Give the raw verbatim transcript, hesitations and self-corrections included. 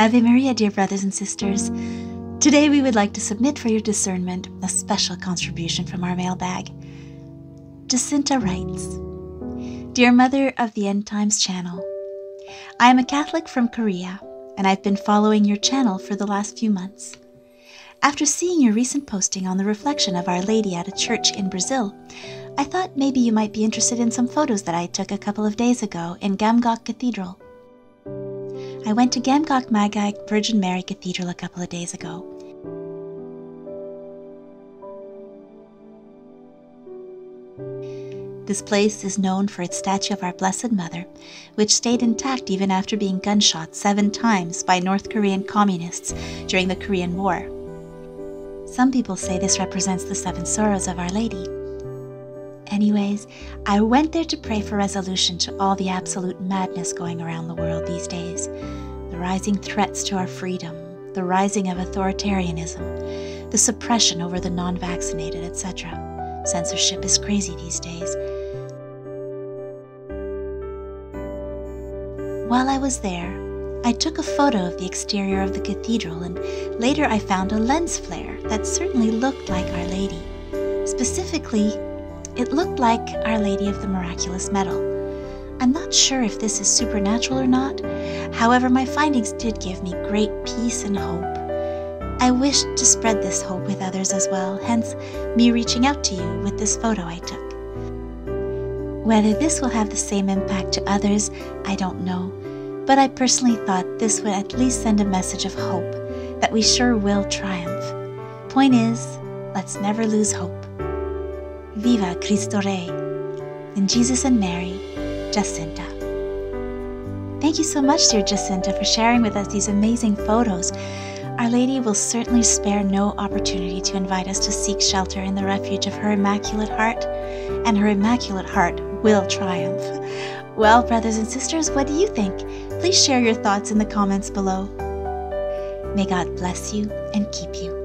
Ave Maria, dear brothers and sisters. Today we would like to submit for your discernment a special contribution from our mailbag. Jacinta writes, Dear Mother of the End Times channel, I am a Catholic from Korea, and I've been following your channel for the last few months. After seeing your recent posting on the reflection of Our Lady at a church in Brazil, I thought maybe you might be interested in some photos that I took a couple of days ago in Gamgok Cathedral. I went to Gamgok Maegae Virgin Mary Cathedral a couple of days ago. This place is known for its statue of Our Blessed Mother, which stayed intact even after being gunshot seven times by North Korean communists during the Korean War. Some people say this represents the seven sorrows of Our Lady. Anyways, I went there to pray for resolution to all the absolute madness going around the world these days, the rising threats to our freedom, the rising of authoritarianism, the suppression over the non-vaccinated, et cetera. Censorship is crazy these days. While I was there, I took a photo of the exterior of the cathedral, and later I found a lens flare that certainly looked like Our Lady. Specifically, it looked like Our Lady of the Miraculous Medal. I'm not sure if this is supernatural or not. However, my findings did give me great peace and hope. I wished to spread this hope with others as well, hence me reaching out to you with this photo I took. Whether this will have the same impact to others, I don't know, but I personally thought this would at least send a message of hope that we sure will triumph. Point is, let's never lose hope. Viva Cristo Rey! In Jesus and Mary, Jacinta. Thank you so much, dear Jacinta, for sharing with us these amazing photos. Our Lady will certainly spare no opportunity to invite us to seek shelter in the refuge of her Immaculate Heart, and her Immaculate Heart will triumph. Well, brothers and sisters, what do you think? Please share your thoughts in the comments below. May God bless you and keep you.